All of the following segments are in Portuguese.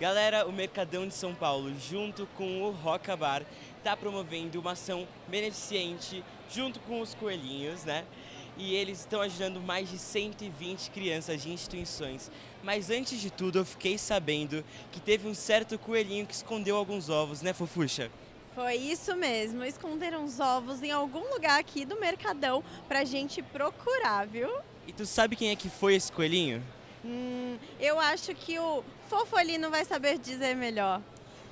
Galera, o Mercadão de São Paulo, junto com o Hocca Bar, está promovendo uma ação beneficente junto com os coelhinhos, né? E eles estão ajudando mais de 120 crianças de instituições. Mas antes de tudo, eu fiquei sabendo que teve um certo coelhinho que escondeu alguns ovos, né, Fofuxa? Foi isso mesmo, esconderam os ovos em algum lugar aqui do Mercadão pra gente procurar, viu? E tu sabe quem é que foi esse coelhinho? Eu acho que o Fofolino vai saber dizer melhor.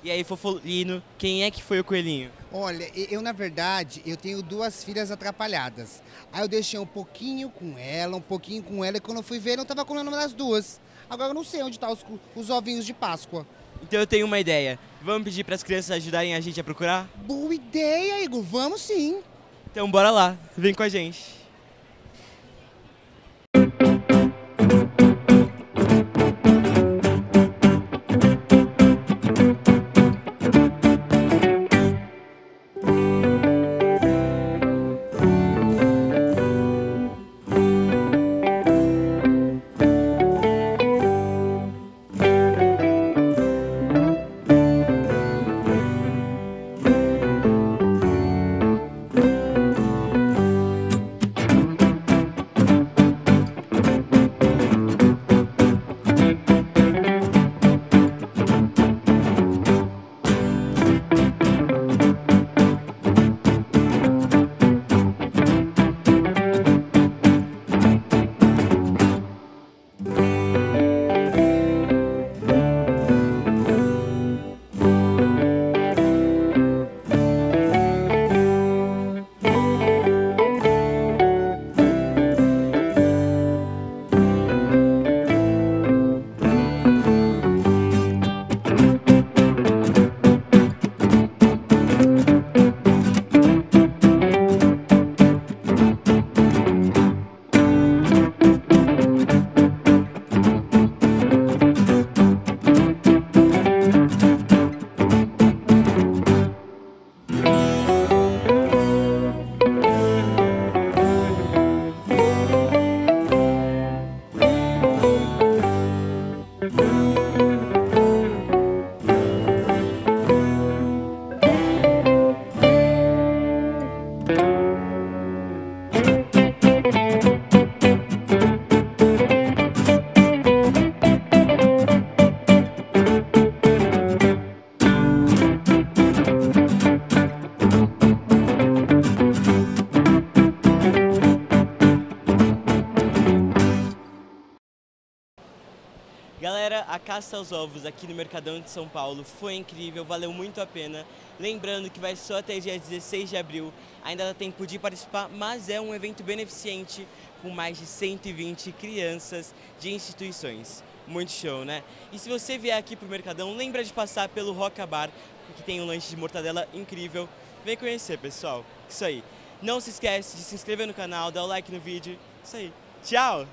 E aí, Fofolino, quem é que foi o coelhinho? Olha, eu na verdade, eu tenho duas filhas atrapalhadas. Aí eu deixei um pouquinho com ela, e quando eu fui ver, eu não tava com o nome das duas. Agora eu não sei onde tá os ovinhos de Páscoa. Então eu tenho uma ideia. Vamos pedir para as crianças ajudarem a gente a procurar? Boa ideia, Igor. Vamos sim. Então bora lá. Vem com a gente. Galera, a caça aos ovos aqui no Mercadão de São Paulo foi incrível, valeu muito a pena. Lembrando que vai só até dia 16 de abril, ainda dá tempo de participar, mas é um evento beneficente com mais de 120 crianças de instituições. Muito show, né? E se você vier aqui pro Mercadão, lembra de passar pelo Hocca Bar, que tem um lanche de mortadela incrível. Vem conhecer, pessoal. Isso aí. Não se esquece de se inscrever no canal, dar o like no vídeo. Isso aí. Tchau!